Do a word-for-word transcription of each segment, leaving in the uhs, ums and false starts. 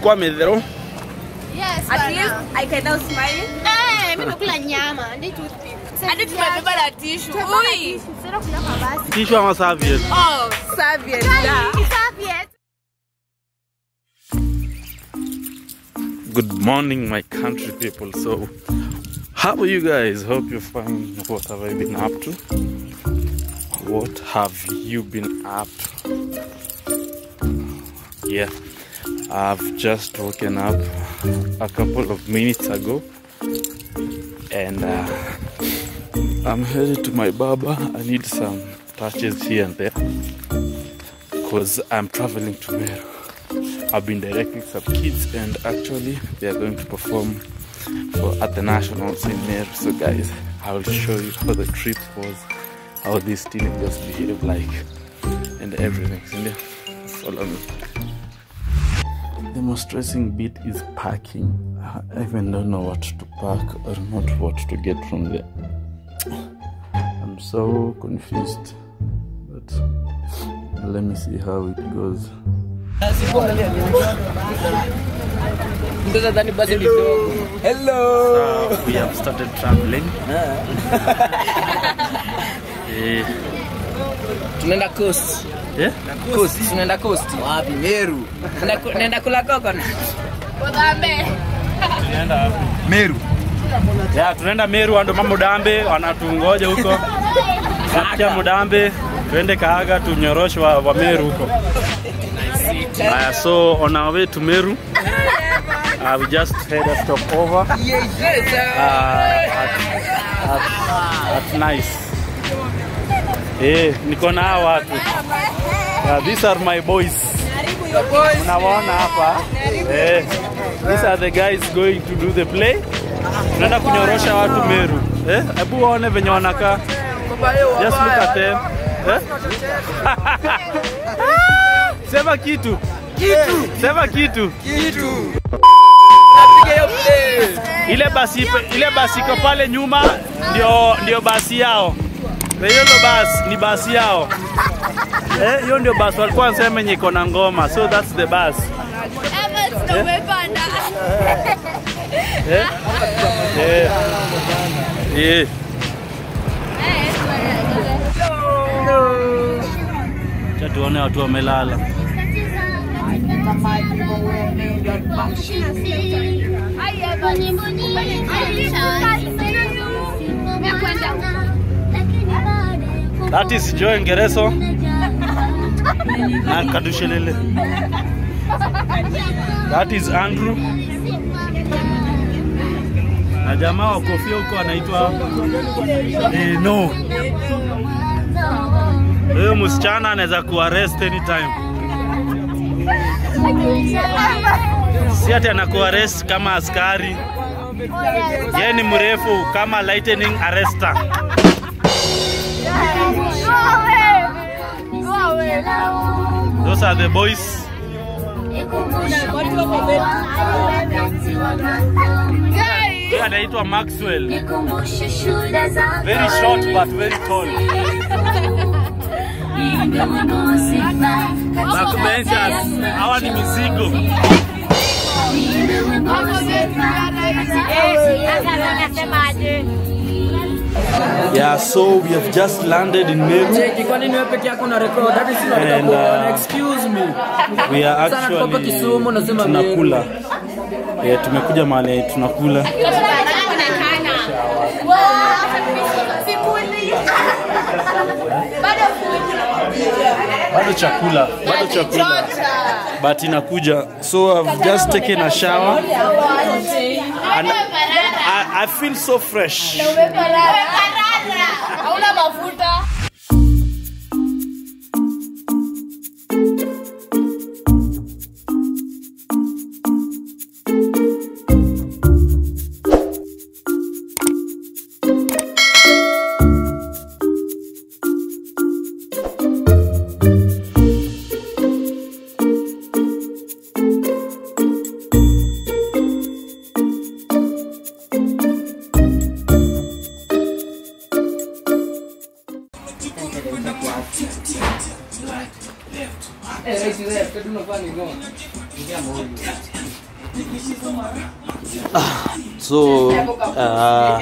kwa medero. Yes, at least now. I can now smile. Hey, I'm going nyama. I need to I need to remember that tissue. Oi. Tissue ama serviette. Oh, serviette. Serviette. Good morning, my country people. So, how are you guys? Hope you're fine. What have I been up to? What have you been up to? Yeah. I've just woken up a couple of minutes ago and uh, I'm headed to my barber. I need some touches here and there because I'm traveling to Meru. I've been directing some kids and actually they are going to perform for at the Nationals in Meru. So guys, I will show you how the trip was, how these teenagers behave like and everything. So, yeah, follow me. The most stressing bit is parking. I even don't know what to park or not what to get from there. I'm so confused, but let me see how it goes. Hello! Hello. So we have started traveling. Tunenda coast. Yeah? Coast. Tunenda coast. Wapi Meru. Tunenda kula coconut. Kodambe. Tunenda wapi? Meru. Yeah, tunenda Meru ando mamudambe wanatungoje huko. Kacha mudambe, twende Kaaga tunyoroshwa wa Meru huko. Uh, so on our way to Meru, uh, we just had a stopover uh, at, at, at Nice. Eh, niko na watu. Uh, these are my boys. Unawaona hapa. Eh, these are the guys going to do the play. Tunaenda kunyorosha watu Meru. Eh, hebu waone venye wanakaa. Just look at them. Eh? Sema kitu. Kitu. Sema kitu. Kitu. Ile basi ile basi iko pale nyuma ndio ndio basi yao. Hiyo ndo basi, ni basi yao. Eh, hiyo ndio basi walikuwa wanasema niko na ngoma. So that's the bus. Eh? Eh. Eh. Tuone watu wamelala. That is Joe Ngereso. That is Andrew. Na jamaa wa kofia huko anaitwa eh no. Huyo msichana anaweza ku arrest anytime. Si ati anaku arrest kama askari. Yeye ni mrefu kama lightning arrestor. Those are the boys. Anaitwa Maxwell. Very short but very tall. Makubenchas, hawa ni mizigo. Yeah, so we have just landed in Meru. And uh, excuse me. We are actually tunakula. Yeah, tumekuja mahali tunakula. Bado chakula, bado chakula. But inakuja. So I've just taken a shower. And I, I feel so fresh. Left, left, left. Eric, left. I don't know where you're going. So uh,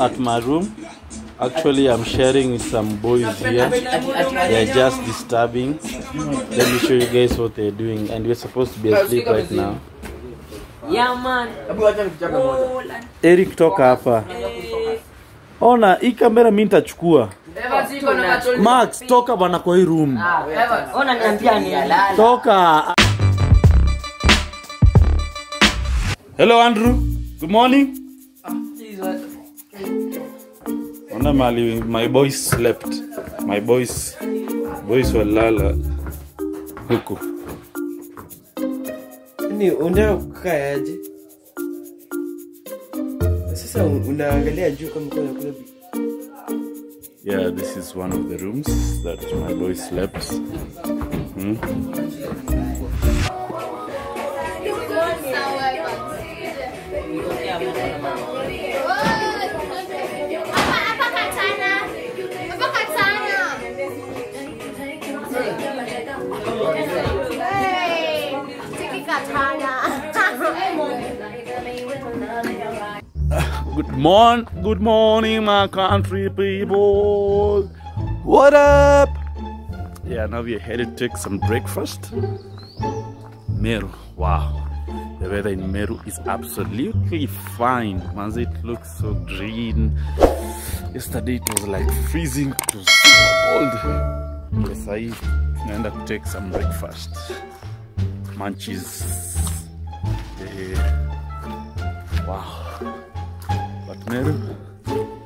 at my room, actually I'm sharing with some boys here. They're just disturbing. Let me show you guys what they're doing. And we're supposed to be asleep right now. Yeah, man. Eric, toka hapa. Ona, hii kamera mimi nitachukua. Max, toka bana kwa hii room. Ona niambia nilala. Toka. Hello Andrew. Good morning. Ona mali, my boys slept. My boys boys walala huko. Ni unataka kukaje? Sasa unaangalia juu kama kuna kuna. Yeah, this is one of the rooms that my boy slept. Hmm? Good morning, good morning, my country people. What up? Yeah, now we're headed to take some breakfast. Meru, wow. The weather in Meru is absolutely fine. Once it looks so green. Yesterday it was like freezing to cold. Yes, I end up take some breakfast. Munchies. Yeah. Wow. Meru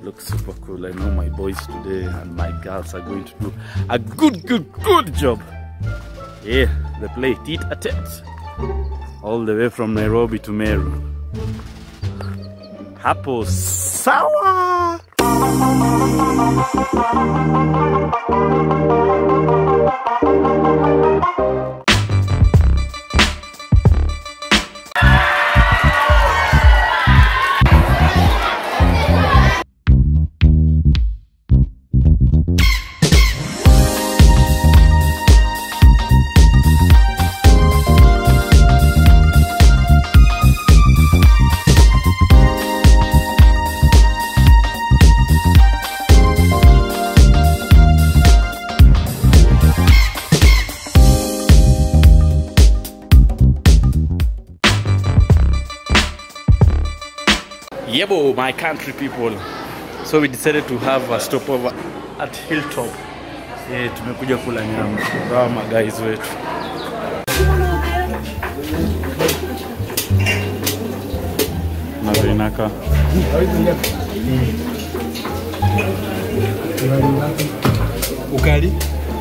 looks super cool. I know my boys today and my girls are going to do a good, good, good job. Yeah, they play tit a tat all the way from Nairobi to Meru. Hapo sawa. Yebo, my country people. So we decided to have a stopover at Hilltop. Yeah, tumekuja kula nyama. Rama guys wetu. Na vinaka. Ukali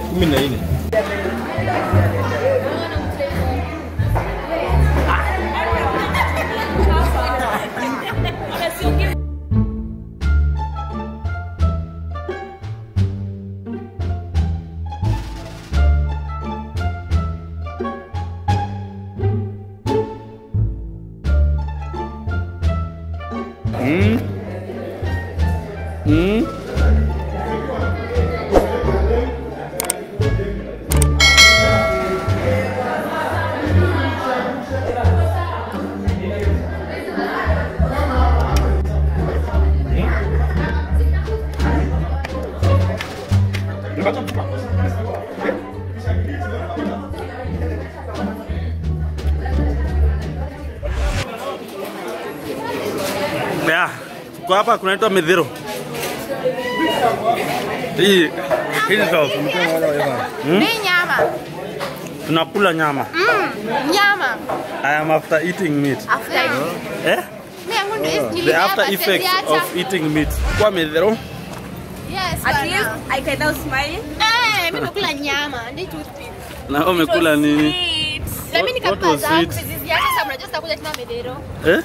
kumi na nne. Hapa kunaitwa Medhiro. Hii hii sauce mtema wala wala. Ni nyama. Tunakula nyama. Nyama. I am after eating meat. After. Eh? The after effects of eating meat. Kwa Medhiro? Yes. At least I can now smile. Eh, mimi nakula nyama, ndio toothpick. Na umekula nini? Na mimi nikapaza kuzizi yake sasa mnajosta kuja tena Medhiro. Eh?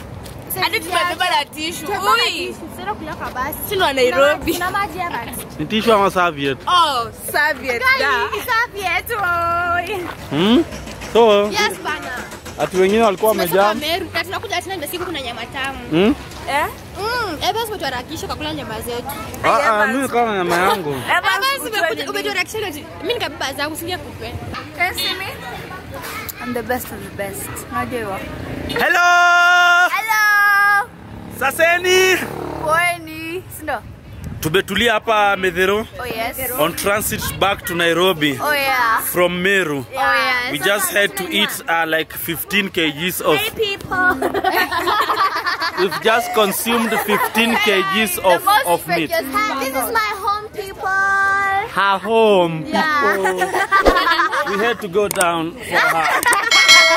I don't remember that tissue. Oi! Sero kula kabasi. Sino Nairobi. Kuna maji ya rati. Ni tissue ama serviette? Oh, serviette da. Serviette oi. Hmm? So. Yes bana. Ati wengine walikuwa wamejaa. Meru, tunakuja tena ndio siku kuna nyama tamu. Hmm? Eh? Mm, ebas mtu harakisha kwa kula nyama zetu. Ah ah, mimi kama nyama yangu. Ebas umekuja umejorakisha leo. Mimi nikabeba zangu singe kupenda. Kesimi. I'm the best of the best. Najua. Hello! Hello! Saseni! Poeni. Sindo? Tubetulia hapa Medero. Oh yes. On transit back to Nairobi. Oh yeah. From Meru. Yeah. Oh yeah. We so just had to eat uh, like fifteen kilograms of... Hey people! We've just consumed fifteen kilograms of, of meat. This is my home, people. Her home, yeah. People. We had to go down for her.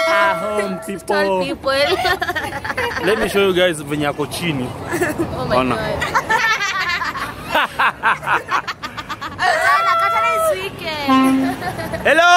Her home, people. people. Let me show you guys Vinyako Chini. Oh my oh, no. God. Hello!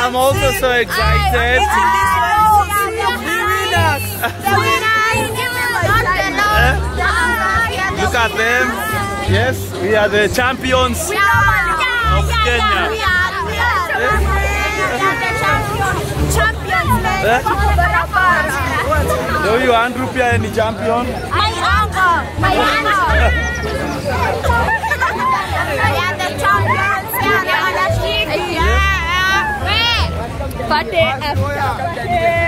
I'm also so excited. I, the winners! Look at them. Yes, we are the champions we are, yeah, of yeah, Kenya. Yeah, we are, we are, yes. We are the champions. Champions, man. Eh? Do you, Andrew, Pia, any champion? My uncle. My uncle. We are the champions. Party.